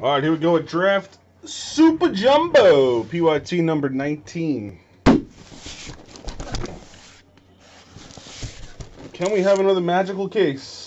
All right, here we go with draft Super Jumbo, PYT number 19. Can we have another magical case?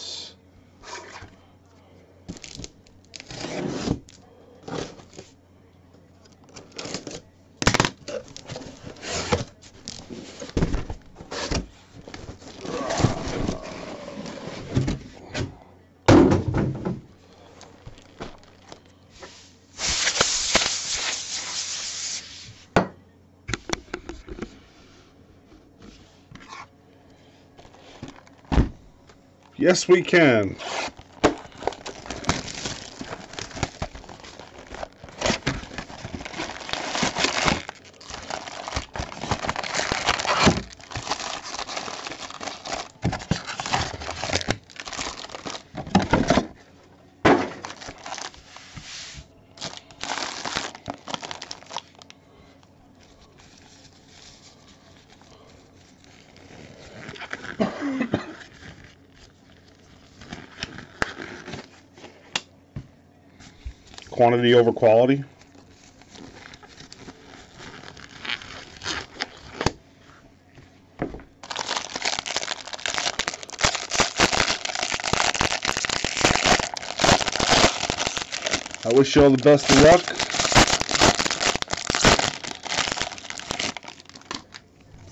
Yes, we can. Quantity over quality. I wish you all the best of luck.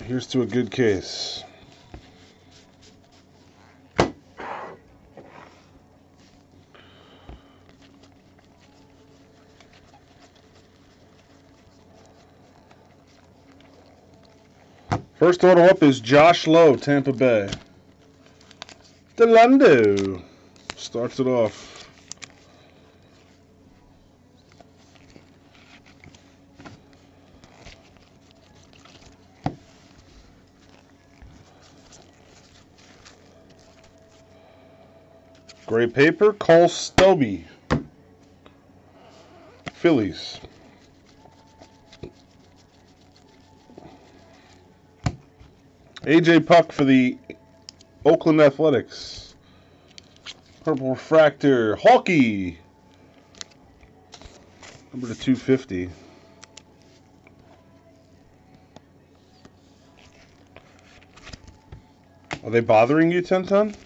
Here's to a good case. First auto up is Josh Lowe, Tampa Bay. Delando starts it off. Gray paper, Cole Stobie, Phillies. AJ Puck for the Oakland Athletics. Purple Refractor. Hawkeye. Number to 250. Are they bothering you, Ten-Ton?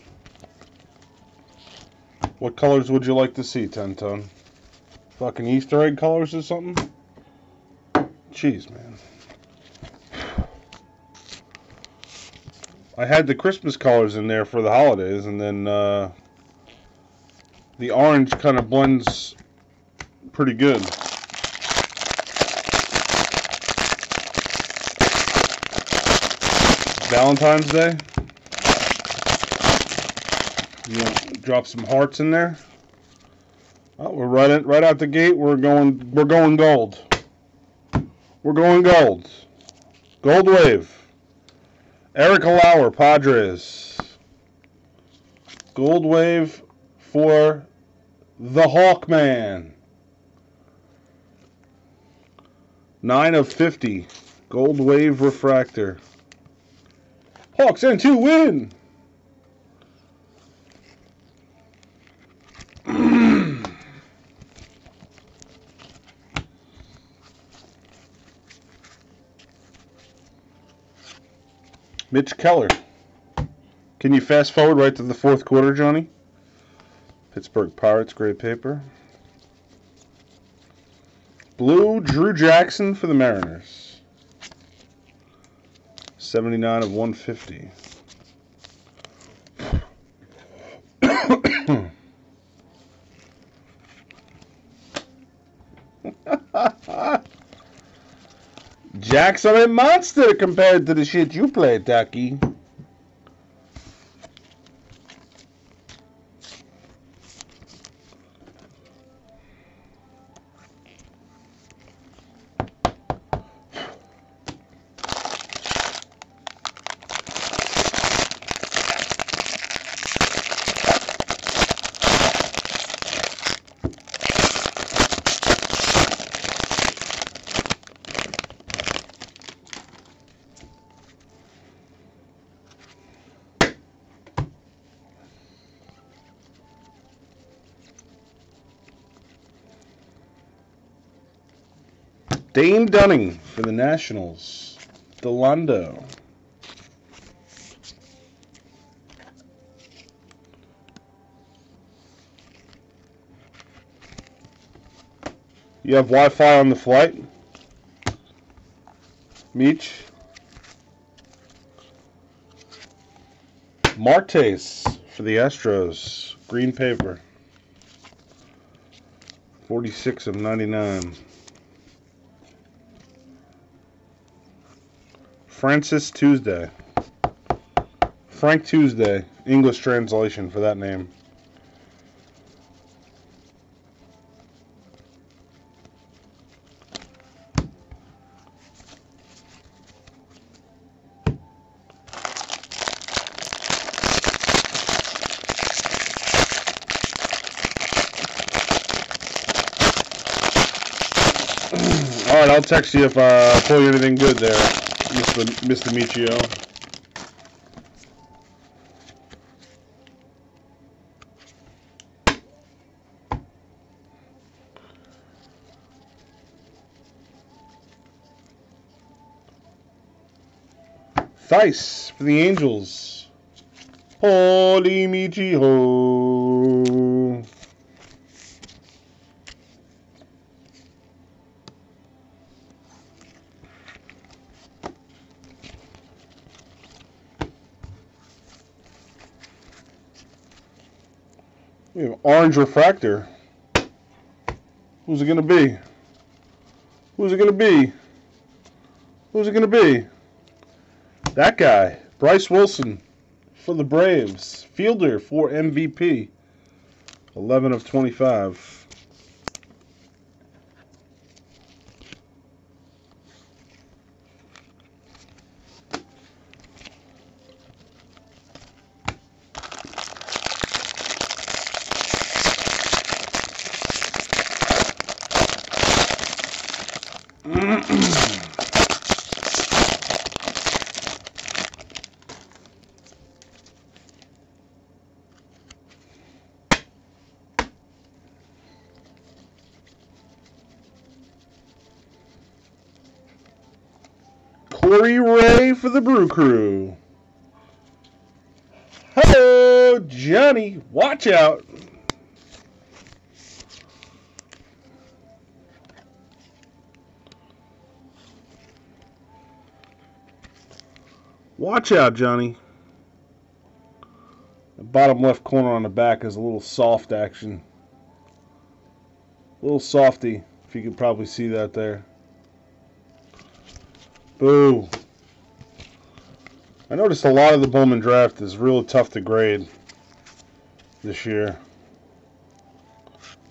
What colors would you like to see, Ten-Ton? Fucking Easter egg colors or something? Jeez, man. I had the Christmas colors in there for the holidays, and then the orange kind of blends pretty good. Valentine's Day. You know, drop some hearts in there. Oh, we're right out the gate. We're going gold. We're going gold. Gold wave. Eric Lauer, Padres. Gold wave for the Hawkman. 9 of 50. Gold wave refractor. Hawks and 2 win. Mitch Keller. Can you fast forward right to the fourth quarter, Johnny? Pittsburgh Pirates, gray paper. Blue, Drew Jackson for the Mariners. 79 of 150. Jackson a monster compared to the shit you play, Ducky. Dane Dunning for the Nationals. Delando. You have Wi-Fi on the flight? Meech. Martes for the Astros. Green paper. 46 of 99. Francis Tuesday. Frank Tuesday. English translation for that name. Alright, I'll text you if I pull you anything good there, Mr. Michio. Thice for the Angels. Holy Michio. We have Orange Refractor. Who's it going to be? Who's it going to be? Who's it going to be? That guy, Bryce Wilson for the Braves. Fielder for MVP. 11 of 25. Corey Ray for the Brew Crew. Hello, Johnny. Watch out. Watch out, Johnny. The bottom left corner on the back is a little soft action. A little softy, if you can probably see that there. Boo. I noticed a lot of the Bowman draft is real tough to grade this year.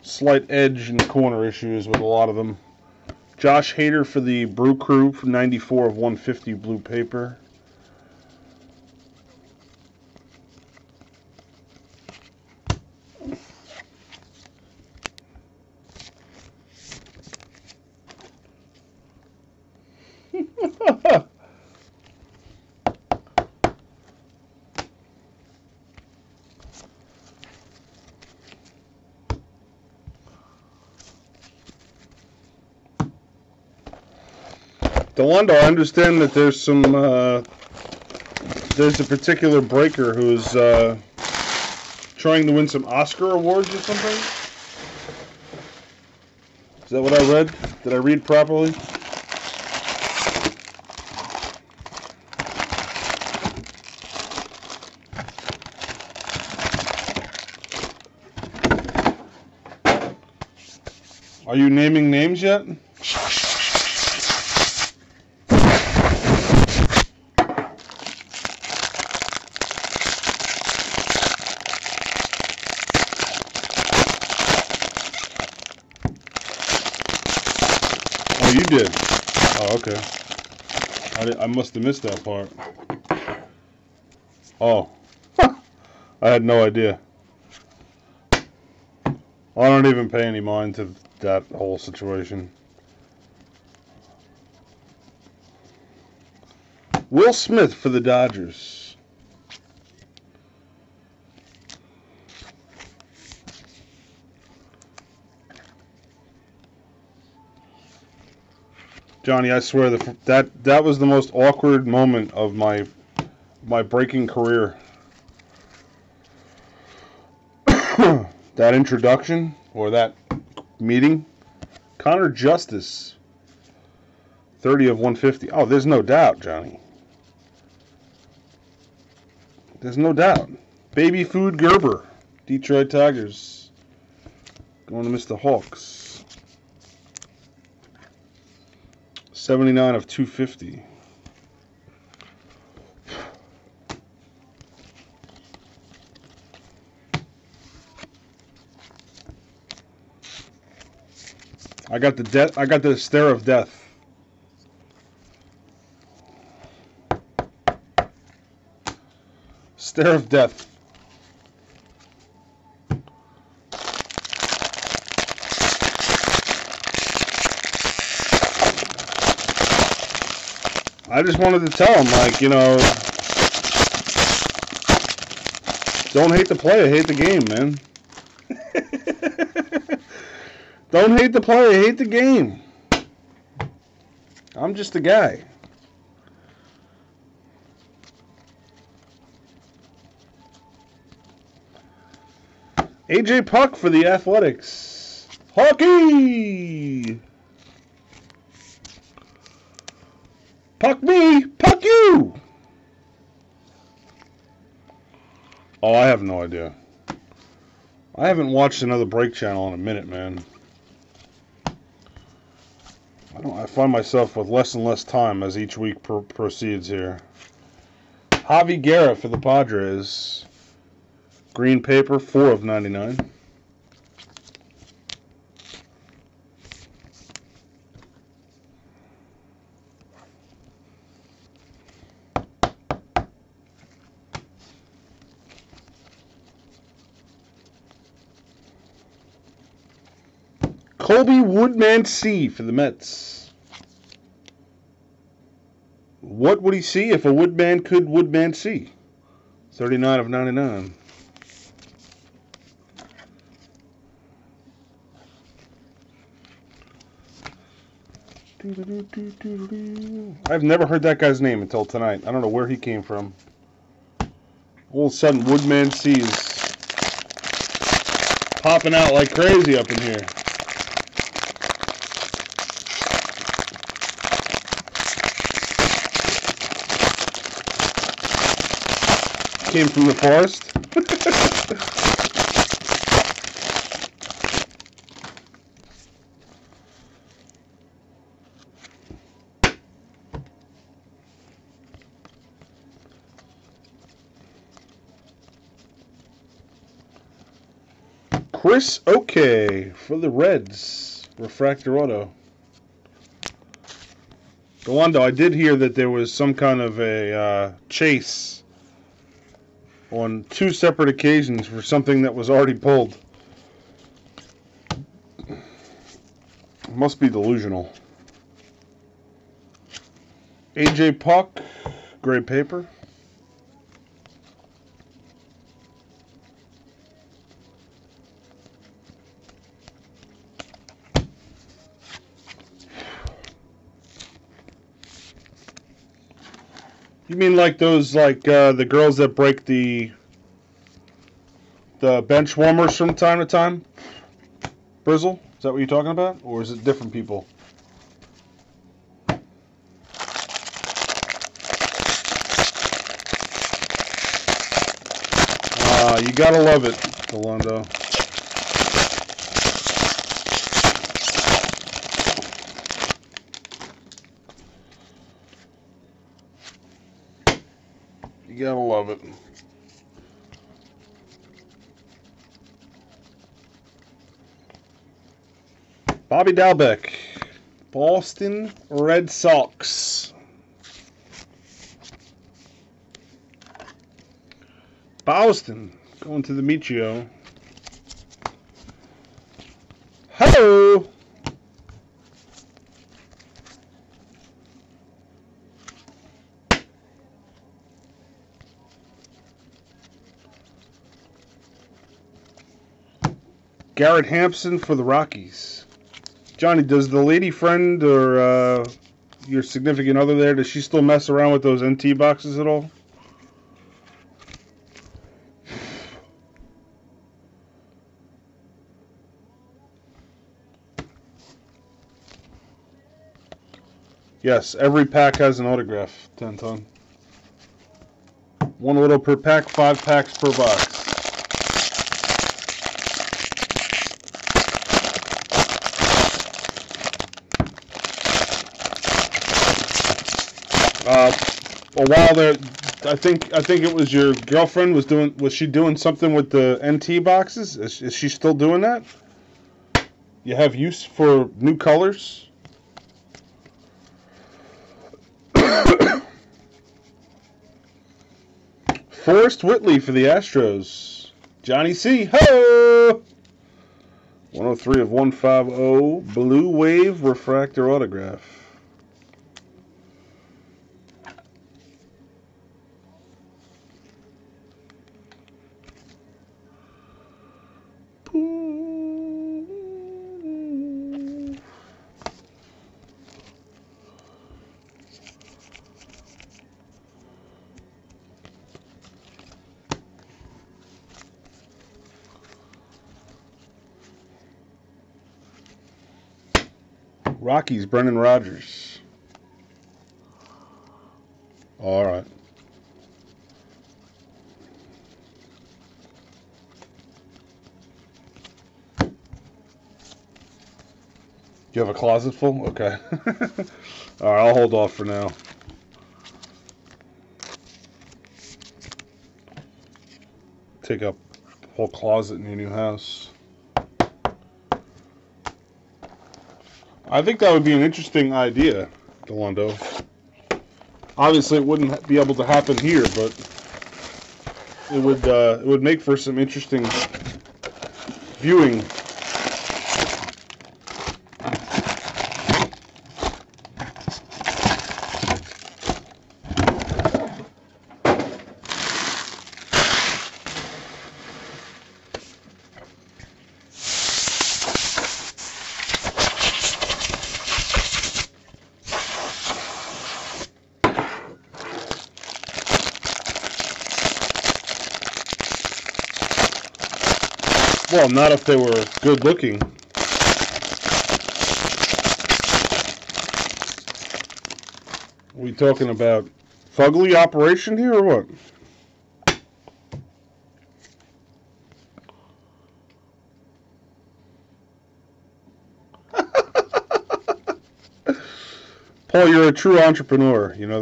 Slight edge and corner issues with a lot of them. Josh Hader for the Brew Crew, 94 of 150 blue paper. Delando, I understand that there's some, there's a particular breaker who's trying to win some Oscar awards or something? Is that what I read? Did I read properly? Are you naming names yet? Did. Oh, okay. I must have missed that part. Oh. I had no idea. I don't even pay any mind to that whole situation. Will Smith for the Dodgers. Johnny, I swear that was the most awkward moment of my breaking career. That introduction or that meeting. Connor Justice, 30 of 150. Oh, there's no doubt, Johnny. There's no doubt. Baby Food Gerber, Detroit Tigers. Going to miss the Hawks. 79 of 250. I got the stare of death. Stare of death. I just wanted to tell him, like, you know, don't hate the player, hate the game, man. Don't hate the player, hate the game. I'm just a guy. AJ Puck for the Athletics. Hockey! Puck me! Puck you! Oh, I have no idea. I haven't watched another break channel in a minute, man. I find myself with less and less time as each week proceeds here. Javi Guerra for the Padres. Green paper, 4 of 99. Colby Woodman C for the Mets. What would he see if a Woodman could Woodman see? 39 of 99. I've never heard that guy's name until tonight. I don't know where he came from. All of a sudden, Woodman C is popping out like crazy up in here. Came from the forest. Chris Okay for the Reds, refractor auto. Gawando, I did hear that there was some kind of a chase on 2 separate occasions for something that was already pulled. Must be delusional. AJ Puck, gray paper. You mean like those, like, the girls that break the bench warmers from time to time? Brizzle? Is that what you're talking about? Or is it different people? You gotta love it, Rolando. You gotta love it. Bobby Dalbec, Boston Red Sox. Boston going to the Michio. Hello. Garrett Hampson for the Rockies. Johnny, does the lady friend or your significant other there, does she still mess around with those NT boxes at all? Yes, every pack has an autograph, 10-ton. One little per pack, 5 packs per box. A while there, I think it was your girlfriend was she doing something with the NT boxes? Is she still doing that? You have use for new colors? Forrest Whitley for the Astros. Johnny C. Ho! 103 of 150. Blue Wave Refractor Autograph. Rockies, Brendan Rodgers. All right. You have a closet full? Okay. All right, I'll hold off for now. Take up a whole closet in your new house. I think that would be an interesting idea, Delando. Obviously, it wouldn't be able to happen here, but it would make for some interesting viewing. Well, not if they were good looking. Are we talking about Fugly Operation here or what? Paul, you're a true entrepreneur. You know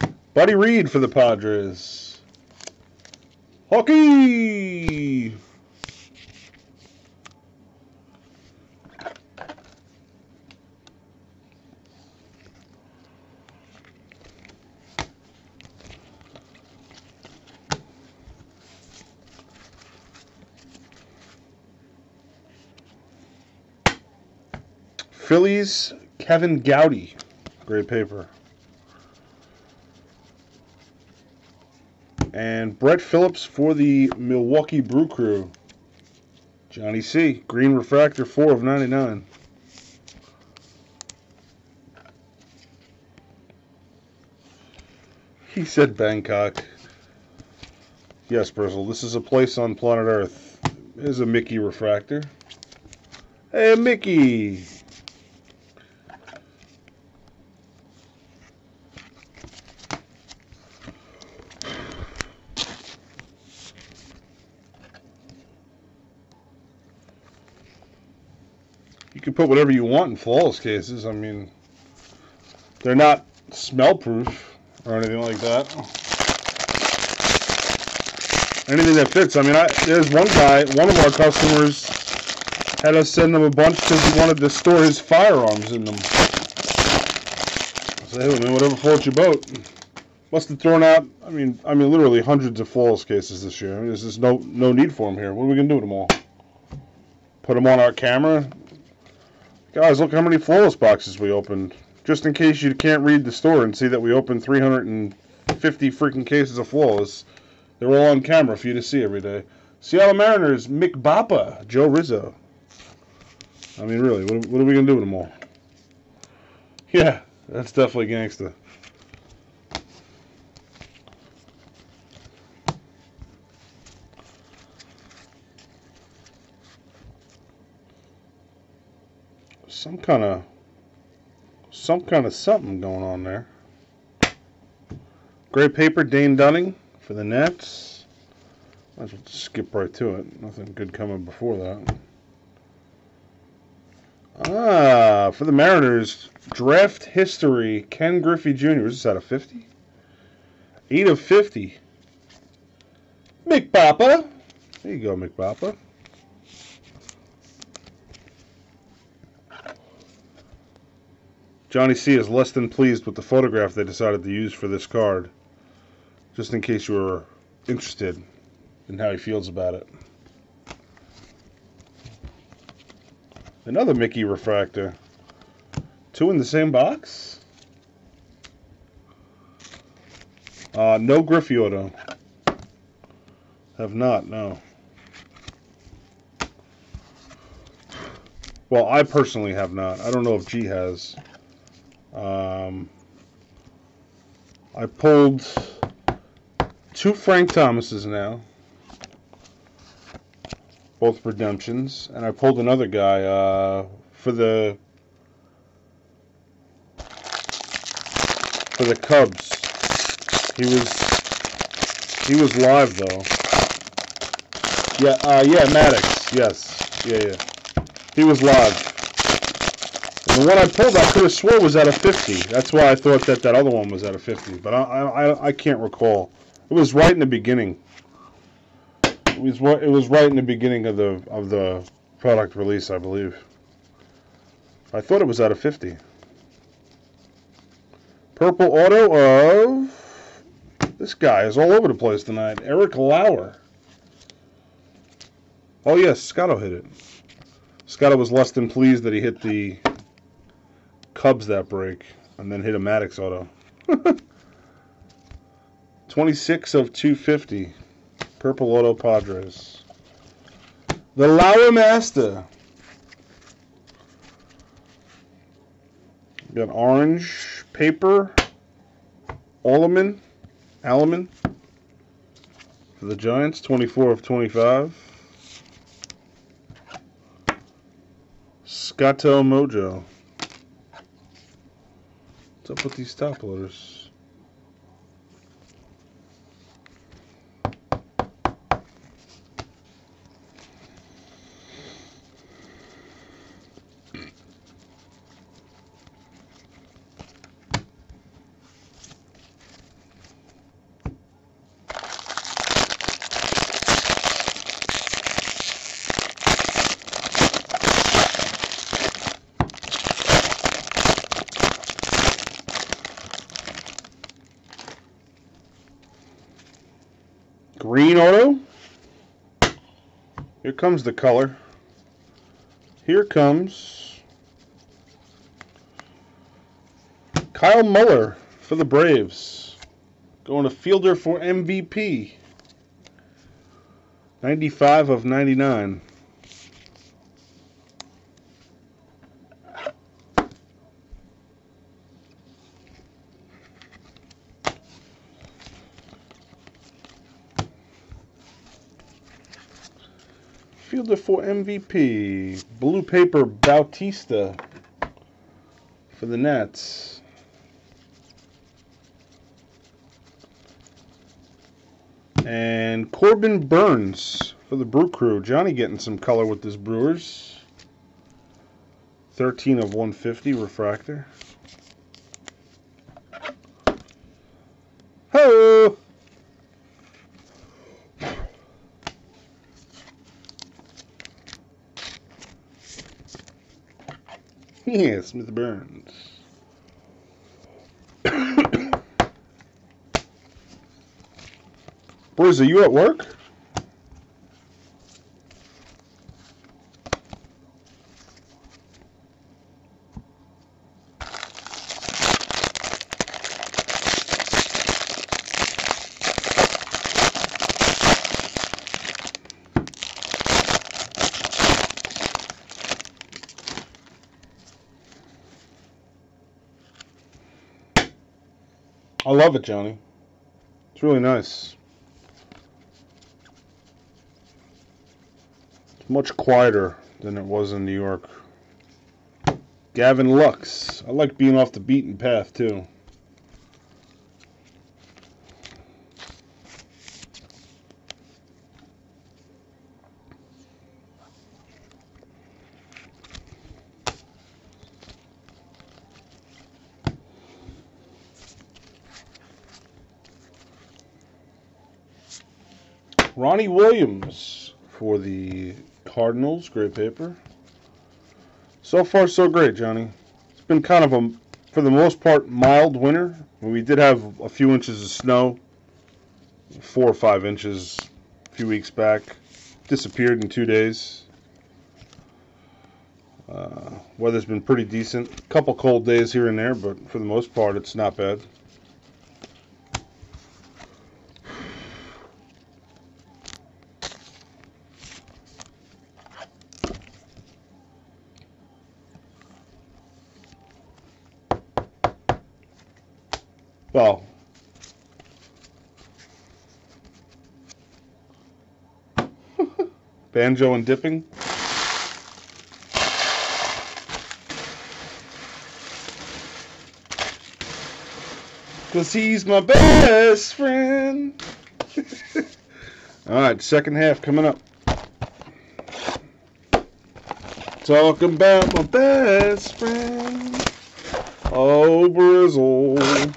that? Buddy Reed for the Padres. Hockey! Phillies, Kevin Gowdy. Great paper. And Brett Phillips for the Milwaukee Brew Crew. Johnny C. Green Refractor, 4 of 99. He said Bangkok. Yes, Brizzle, this is a place on planet Earth. There's a Mickey Refractor. Hey, Mickey! Put whatever you want in flawless cases. I mean, they're not smell proof or anything like that. Anything that fits. I mean, there's one guy, one of our customers had us send them a bunch because he wanted to store his firearms in them. I said, hey, man, whatever floats your boat. Must have thrown out, I mean, literally hundreds of flawless cases this year. I mean, there's just no need for them here. What are we gonna do with them all? Put them on our camera. Guys, look how many flawless boxes we opened. Just in case you can't read the store and see that we opened 350 freaking cases of flawless. They're all on camera for you to see every day. Seattle Mariners, Mick Bapa, Joe Rizzo. I mean, really, what are we going to do with them all? Yeah, that's definitely gangsta. Some kind of something going on there. Gray paper, Dane Dunning for the Nets. Might as well just skip right to it. Nothing good coming before that. Ah, for the Mariners, draft history, Ken Griffey Jr. Is this out of 50? 8 of 50. Mick Bapa. There you go, Mick Bapa. Johnny C. is less than pleased with the photograph they decided to use for this card, just in case you were interested in how he feels about it. Another Mickey refractor. Two in the same box? No Griffey auto. Have not, no. Well, I personally have not. I don't know if G has. I pulled two Frank Thomases now, both redemptions, and I pulled another guy for the Cubs. He was live though. Yeah, Maddox. Yes, yeah. He was live. The one I pulled, I could have swore was out of 50. That's why I thought that other one was out of 50. But I can't recall. It was right in the beginning. It was right in the beginning of the product release, I believe. I thought it was out of 50. Purple auto of this guy is all over the place tonight. Eric Lauer. Oh yes, Scotto hit it. Scotto was less than pleased that he hit the Cubs that break, and then hit a Maddox auto. 26 of 250. Purple auto Padres. The Lauer Master. We got orange paper. Alleman. For the Giants, 24 of 25. Scotto Mojo. What's up with these top loaders? Green auto. Here comes the color. Here comes Kyle Muller for the Braves. Going to fielder for MVP. 95 of 99. Fielder for MVP, blue paper Bautista for the Nets. And Corbin Burns for the Brew Crew. Johnny getting some color with this Brewers. 13 of 150 refractor. Ho! Yeah, Smith Burns. Bruce, are you at work? I love it, Johnny. It's really nice. It's much quieter than it was in New York. Gavin Lux. I like being off the beaten path, too. Ronnie Williams for the Cardinals, gray paper. So far, so great, Johnny. It's been kind of a, for the most part, mild winter. We did have a few inches of snow, 4 or 5 inches a few weeks back. Disappeared in 2 days. Weather's been pretty decent. A couple cold days here and there, but for the most part, it's not bad. Well, banjo and dipping. Cause he's my best friend. All right, second half coming up. Talking about my best friend. Oh, Brizzle.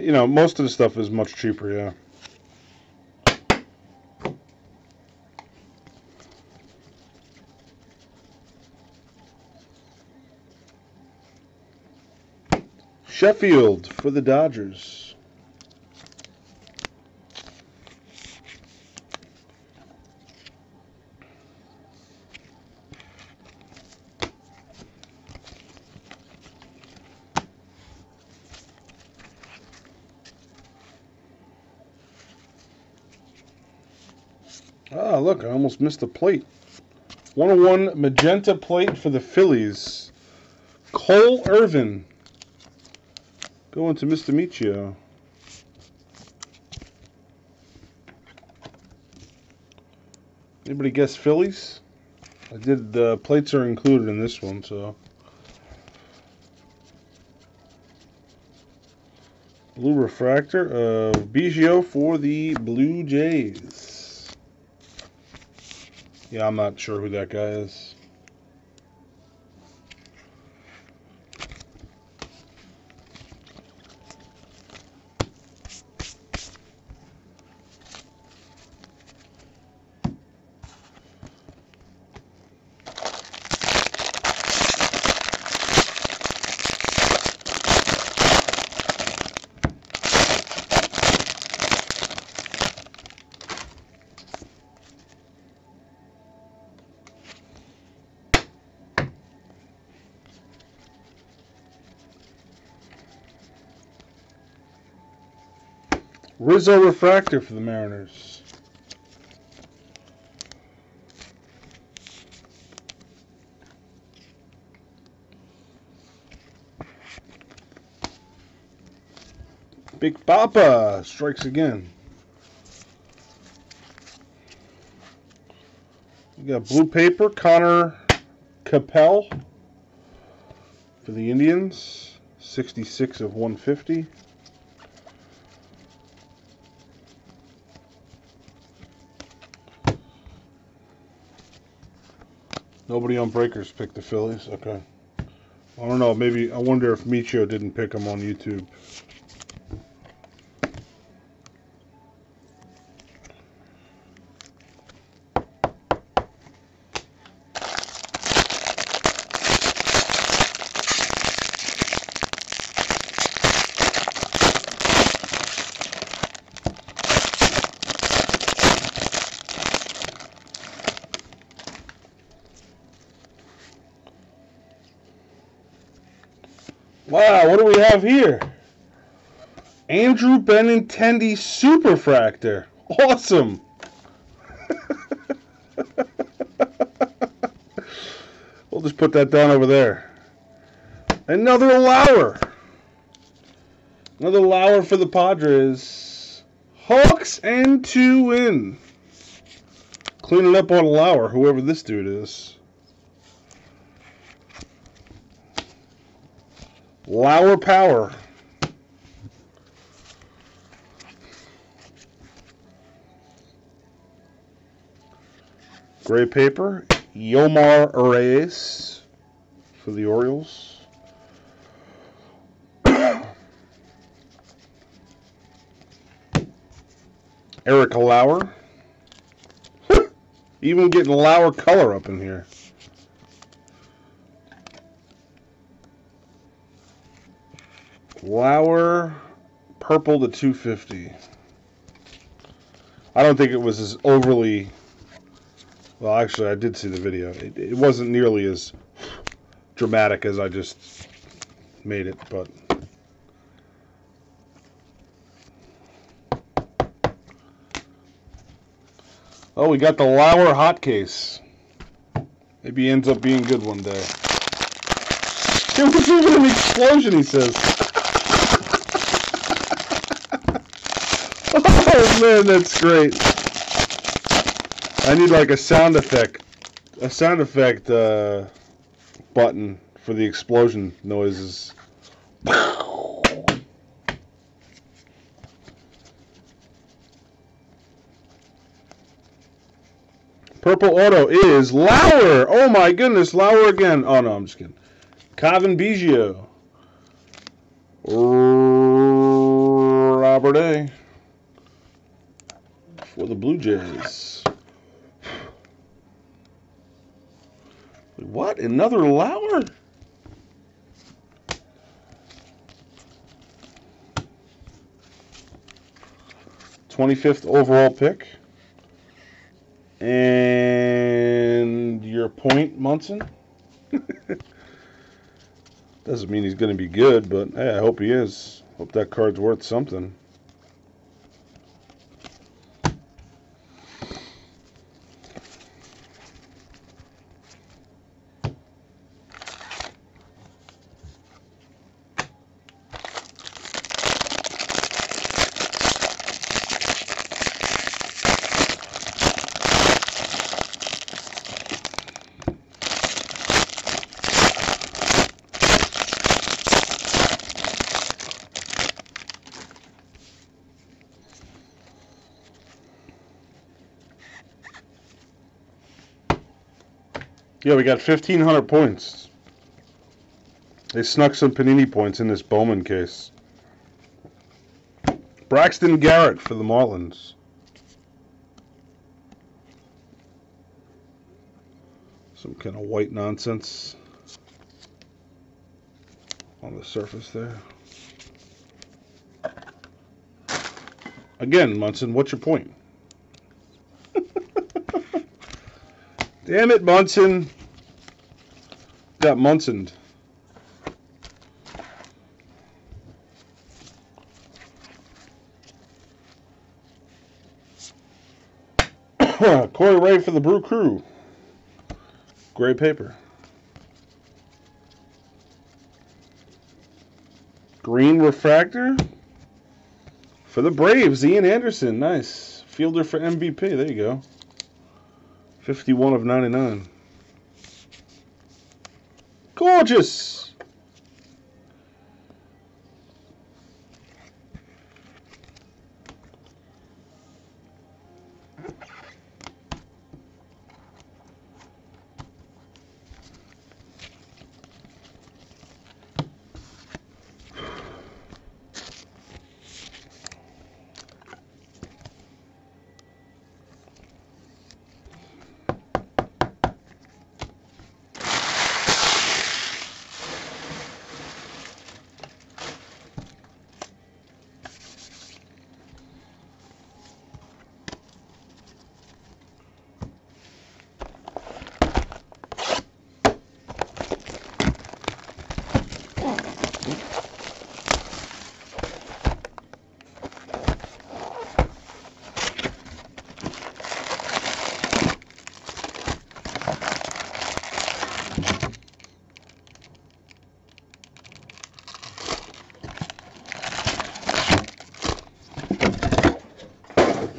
You know, most of the stuff is much cheaper, yeah. Sheffield for the Dodgers. Ah, look, I almost missed the plate. 101 magenta plate for the Phillies. Cole Irvin. Going to Mr. Michio. Anybody guess Phillies? I did, the plates are included in this one, so. Blue refractor of Biggio for the Blue Jays. Yeah, I'm not sure who that guy is. Rizzo refractor for the Mariners. Mick Bapa strikes again. We got blue paper, Connor Capel for the Indians, 66 of 150. Nobody on Breakers picked the Phillies. Okay. I don't know. Maybe, I wonder if Michio didn't pick them on YouTube. Wow, what do we have here? Andrew Benintendi Superfractor. Awesome. We'll just put that down over there. Another Lauer. Another Lauer for the Padres. Hawks and two win. Clean it up on Lauer, whoever this dude is. Lauer power. Gray paper. Yomar Reyes for the Orioles. Eric Lauer. Even getting Lauer color up in here. Lauer purple to 250. I don't think it was as overly... Well, actually, I did see the video. It wasn't nearly as dramatic as I just made it, but... Oh, we got the Lauer hot case. Maybe he ends up being good one day. It was even an explosion, he says. Oh, man, that's great. I need like a sound effect button for the explosion noises. Purple auto is Lauer. Oh my goodness, Lauer again. Oh no, I'm just kidding. Kevin Biggio. Robert A. for the Blue Jays. What? Another Lauer? '25th overall pick. And your point, Munson? Doesn't mean he's going to be good, but hey, I hope he is. Hope that card's worth something. Yeah, we got 1,500 points. They snuck some Panini points in this Bowman case. Braxton Garrett for the Marlins. Some kind of white nonsense on the surface there. Again, Munson, what's your point? Damn it, Munson. Got Munsoned. Corey Ray for the Brew Crew. Gray paper. Green refractor for the Braves. Ian Anderson. Nice. Fielder for MVP. There you go. 51 of 99. Gorgeous!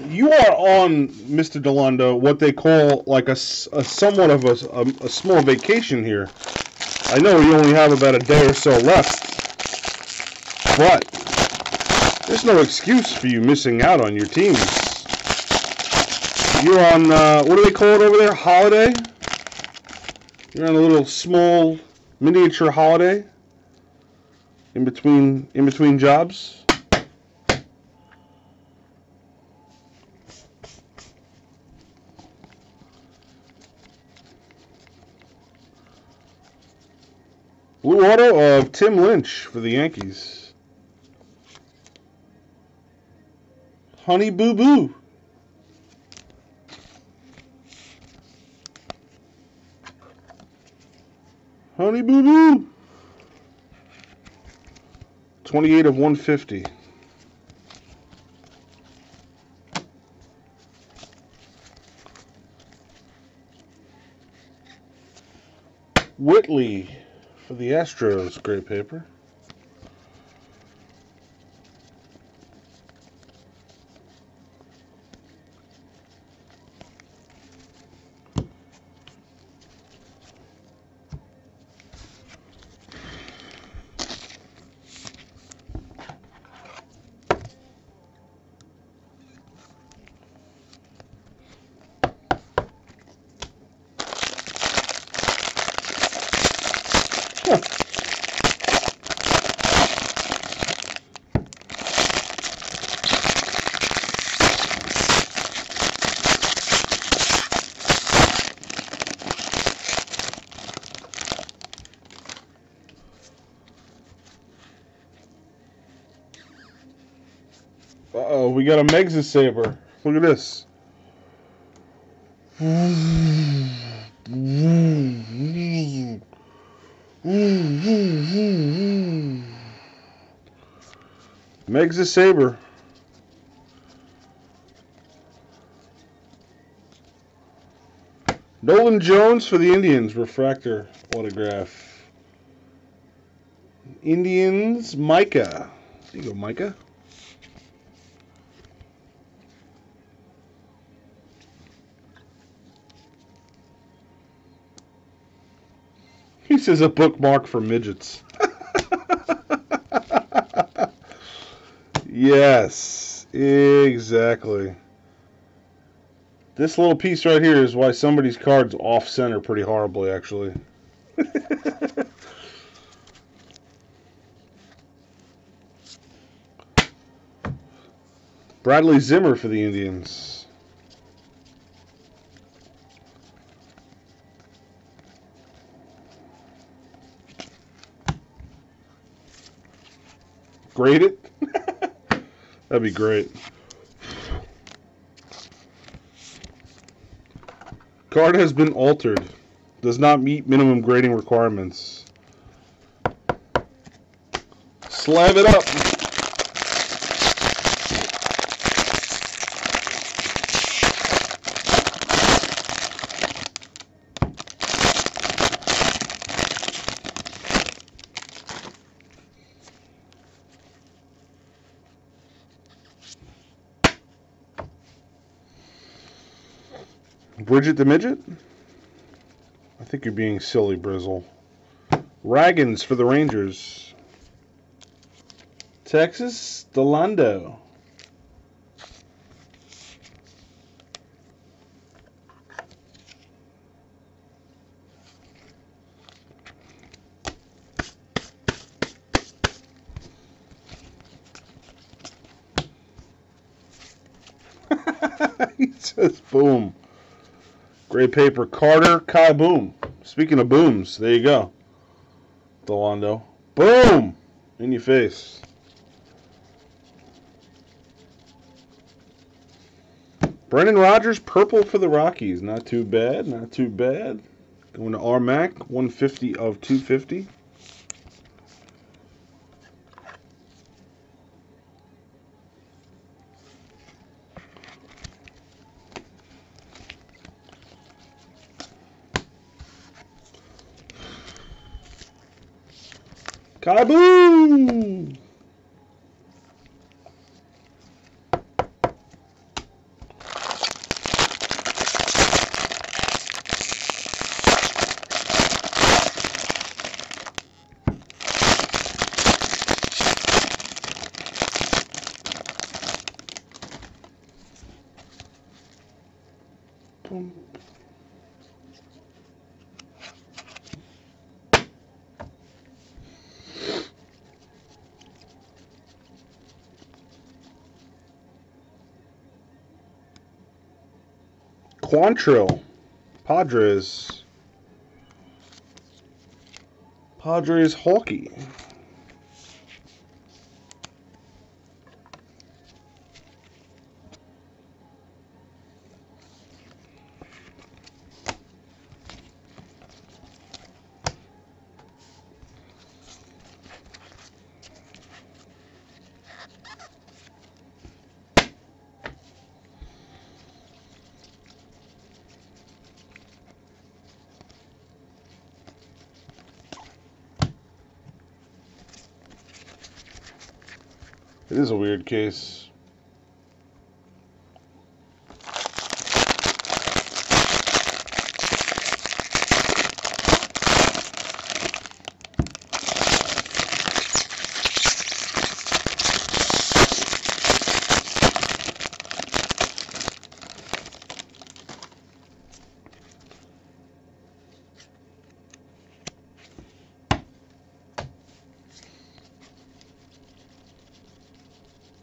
you are on, Mr. Delonda, what they call like a somewhat of a small vacation here. I know you only have about a day or so left, but there's no excuse for you missing out on your teams. You're on, what do they call it over there, holiday? You're on a little small miniature holiday in between jobs. Blue auto of Tim Lynch for the Yankees. Honey Boo Boo. Honey Boo Boo. 28 of 150. Whitley for the Astros, gray paper. We got a Megza Saber. Look at this. Megza Saber. Nolan Jones for the Indians. Refractor autograph. Indians, Micah. There you go, Micah. This is a bookmark for midgets. Yes, exactly. This little piece right here is why somebody's card's off center pretty horribly, actually. Bradley Zimmer for the Indians. Grade it? That'd be great. Card has been altered. Does not meet minimum grading requirements. Slab it up. Bridget the Midget? I think you're being silly, Brizzle. Raggins for the Rangers. Texas Delando. He says boom. Great paper. Carter Kai Boom. Speaking of booms, there you go. Delando. Boom! In your face. Brendan Rodgers, purple for the Rockies. Not too bad. Not too bad. Going to RMAC. 150 of 250. Kaboom! boom. Quantrill, Padres. Padres hockey. It is a weird case.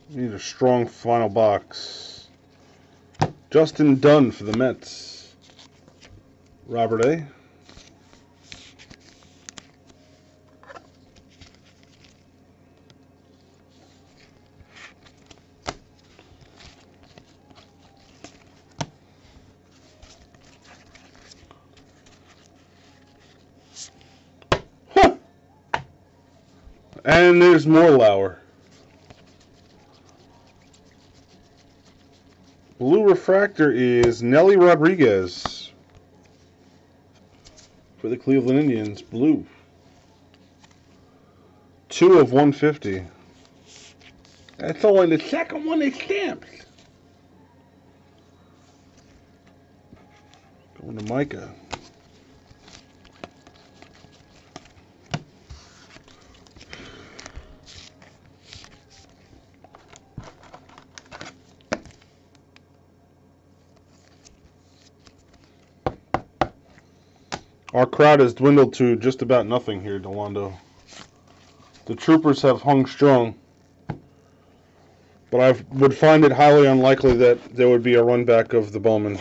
Need a strong final box. Justin Dunn for the Mets. Robert A. Huh. And there's more Lauer. Blue refractor is Nelly Rodriguez for the Cleveland Indians. Blue. 2 of 150. That's only the second one they stamped. Going to Micah. Our crowd has dwindled to just about nothing here, Delando. The Troopers have hung strong, but I would find it highly unlikely that there would be a run back of the Bowman.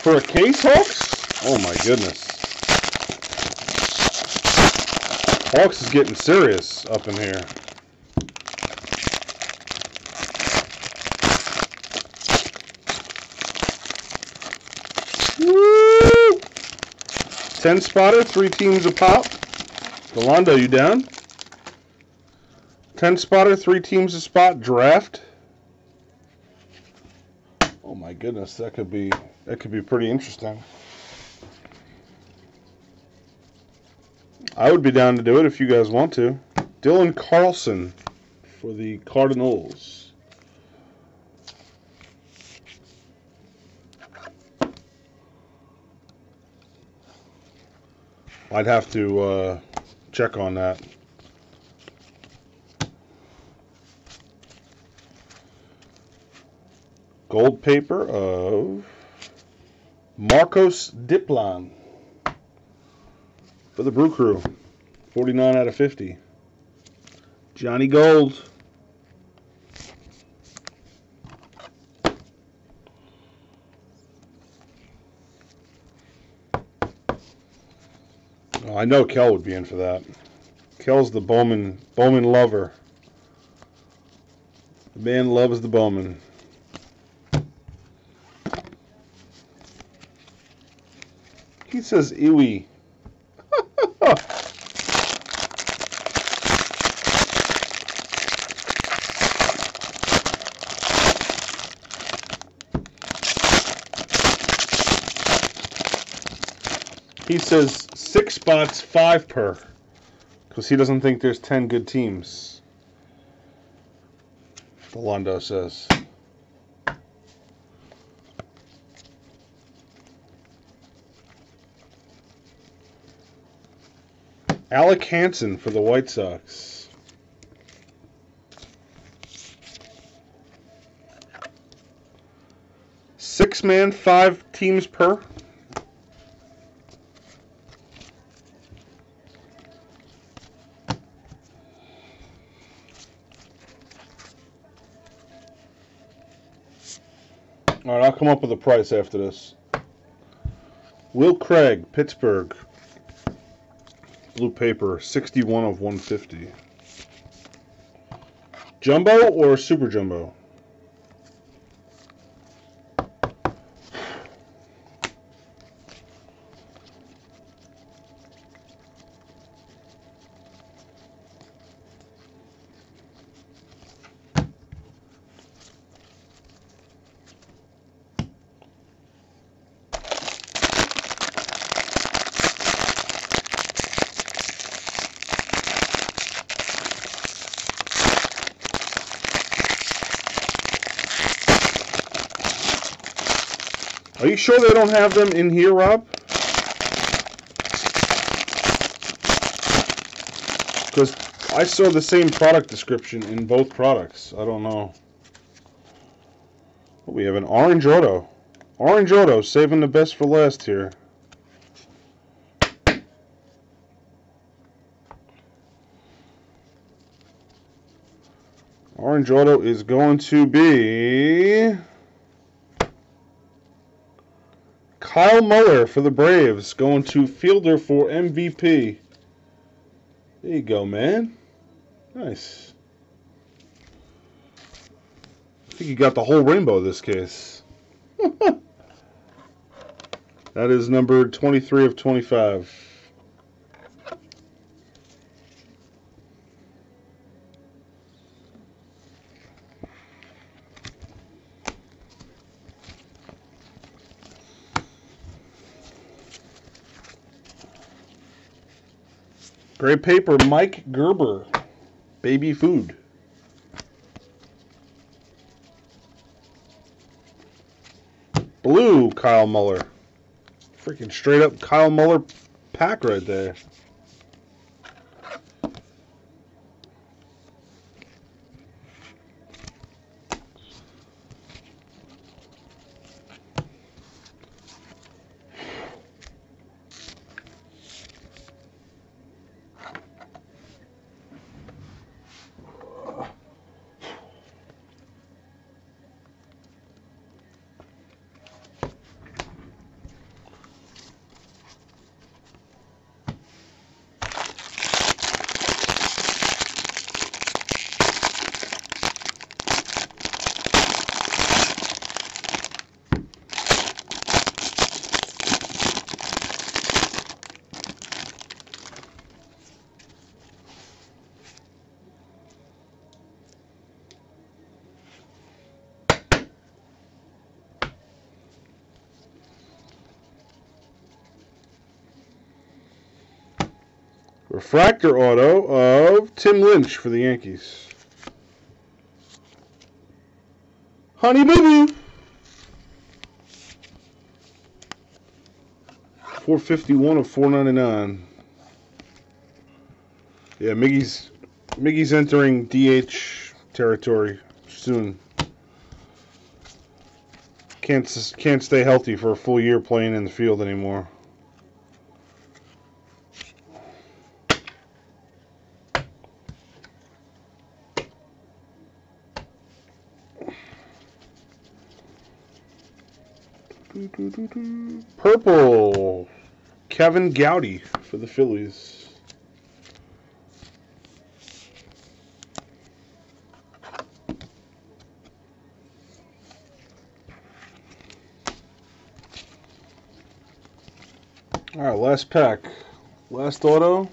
For a case, Hawks? Oh my goodness. Hawks is getting serious up in here. Woo! 10 spotter, 3 teams a pop. Delando, you down? 10 spotter, 3 teams a spot, draft. Oh my goodness, that could be pretty interesting. I would be down to do it if you guys want to. Dylan Carlson for the Cardinals. I'd have to check on that. Gold paper of Marcos Diplan for the Brew Crew. 49 out of 50. Johnny Gold. Well, I know Kel would be in for that. Kel's the Bowman lover. The man loves the Bowman. He says iwi. He says 6 spots, 5 per, because he doesn't think there's 10 good teams. The Londo says. Alec Hansen for the White Sox. Six man, 5 teams per. Alright, I'll come up with a price after this. Will Craig, Pittsburgh. Blue paper, 61 of 150. Jumbo or Super Jumbo? Are you sure they don't have them in here, Rob? Because I saw the same product description in both products. I don't know. Oh, we have an Orange Auto. Orange Auto, saving the best for last here. Orange Auto is going to be... Kyle Muller for the Braves, going to Fielder for MVP. There you go, man. Nice. I think you got the whole rainbow this case. That is number 23 of 25. Gray paper, Mike Gerber, baby food. Blue, Kyle Muller. Freaking straight up Kyle Muller pack right there. Refractor auto of Tim Lynch for the Yankees. Honey Boo Boo. 451 of 499. Yeah, Miggy's entering DH territory soon. Can't stay healthy for a full year playing in the field anymore. Purple, Kevin Gowdy for the Phillies. All right, last pack. Last auto.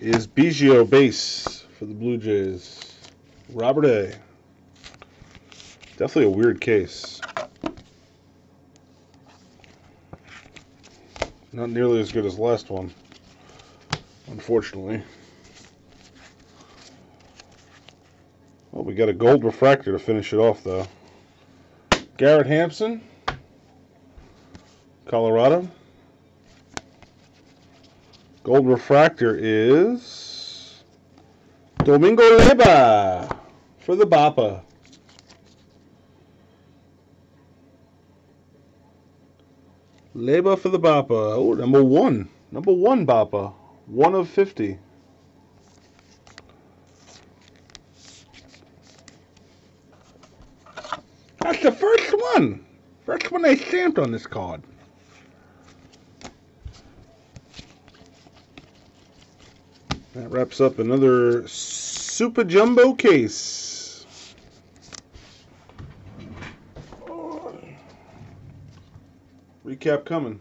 Is Biggio base for the Blue Jays. Robert A. Definitely a weird case. Not nearly as good as the last one, unfortunately. Well, we got a gold refractor to finish it off, though. Garrett Hampson, Colorado. Gold refractor is Domingo Leyba for the Bapa. Leyba for the Bapa. Oh, number one. Number one Bapa. 1 of 50. That's the first one. First one they stamped on this card. That wraps up another Super Jumbo case. Oh. Recap coming.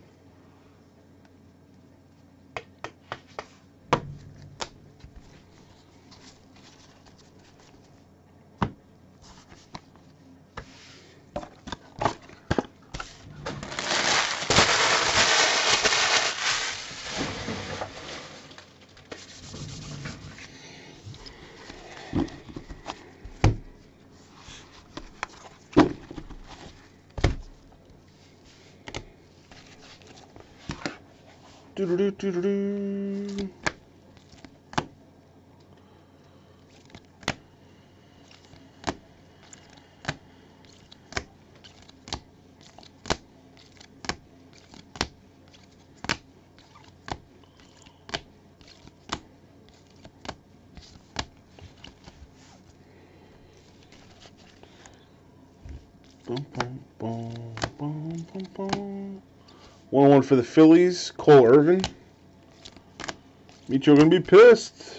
Doo-doo-doo-doo-doo-doo. Boom, boom, boom, boom, boom, boom. 1-1 for the Phillies, Cole Irvin. Michio gonna be pissed.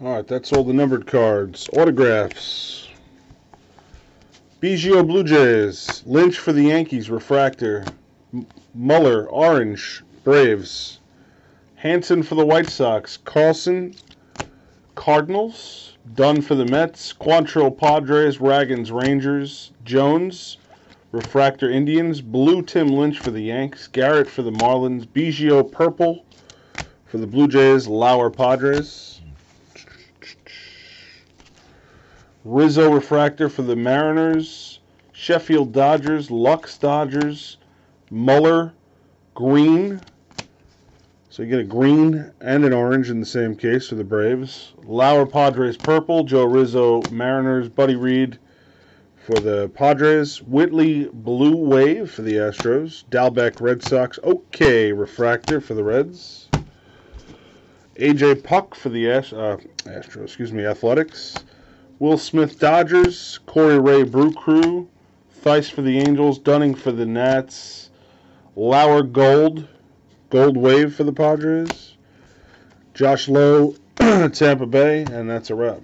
Alright, that's all the numbered cards. Autographs. Biggio Blue Jays. Lynch for the Yankees, refractor. Muller, orange, Braves. Hanson for the White Sox. Carlson, Cardinals. Dunn for the Mets. Quantrill, Padres. Raggins, Rangers. Jones, refractor, Indians. Blue, Tim Lynch for the Yanks. Garrett for the Marlins. Biggio, purple for the Blue Jays. Lauer, Padres. Rizzo refractor for the Mariners, Sheffield Dodgers, Lux Dodgers, Muller, green. So you get a green and an orange in the same case for the Braves. Lauer Padres purple, Joe Rizzo Mariners, Buddy Reed for the Padres, Whitley blue wave for the Astros, Dalbec Red Sox, okay refractor for the Reds, AJ Puck for the Astros, excuse me, Athletics. Will Smith, Dodgers. Corey Ray, Brew Crew. Thice for the Angels. Dunning for the Nats. Lauer, gold. Gold wave for the Padres. Josh Lowe, Tampa Bay. And that's a wrap.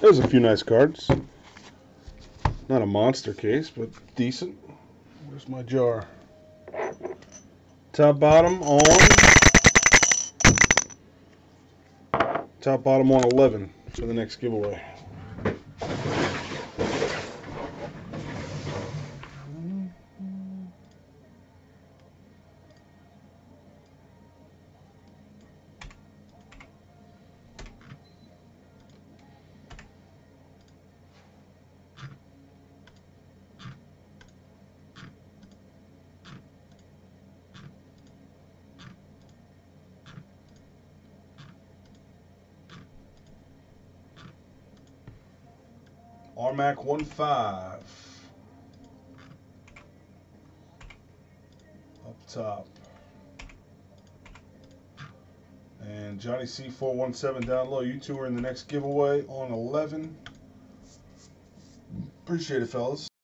There's a few nice cards. Not a monster case, but decent. Where's my jar? Top bottom on. Top bottom on 11 for the next giveaway. Mac 1-5 up top, and Johnny C 417 down low. You two are in the next giveaway on 11. Appreciate it, fellas.